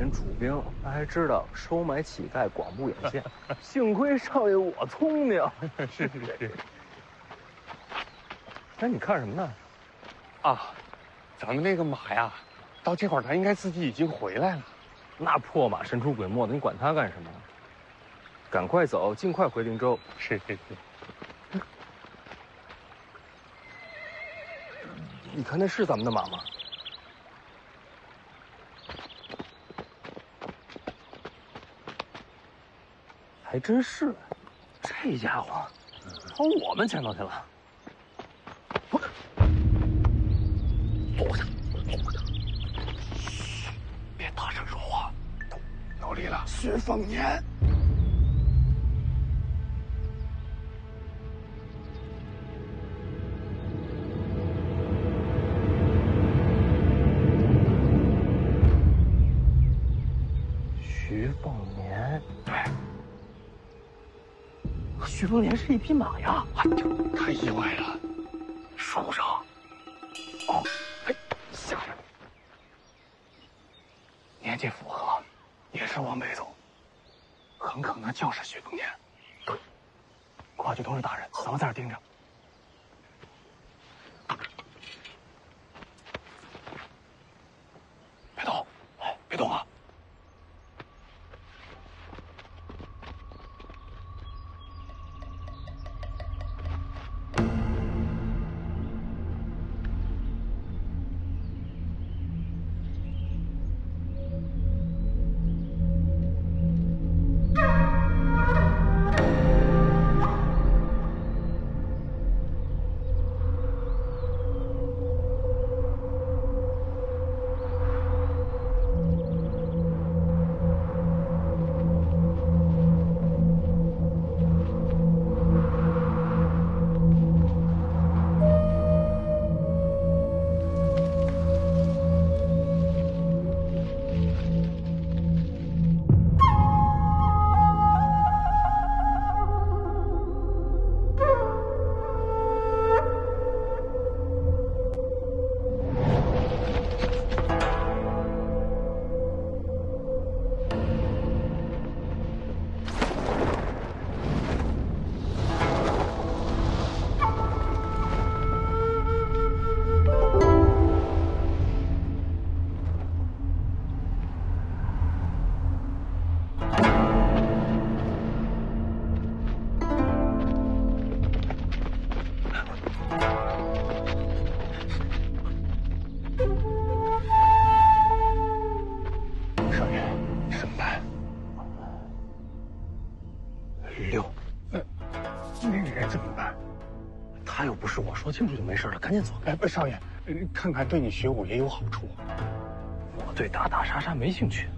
神楚兵，他还知道收买乞丐、广布眼线。幸亏少爷我聪明。是是是。哎，你看什么呢？啊，咱们那个马呀，到这会儿他应该自己已经回来了。那破马神出鬼没的，你管他干什么？赶快走，尽快回灵州。是是是。 你看那是咱们的马吗？还真是，这家伙跑我们前头去了。坐下，坐下，嘘，别大声说话。努力了，徐凤年。 徐凤年是一匹马呀！哎呀，太意外了，受伤。哦，哎，下来。年纪符合，也是往北走，很可能就是徐凤年。对，快去通知大人，咱们在这盯着。 说清楚就没事了，赶紧走！哎，少爷，看看对你学武也有好处。我对打打杀杀没兴趣。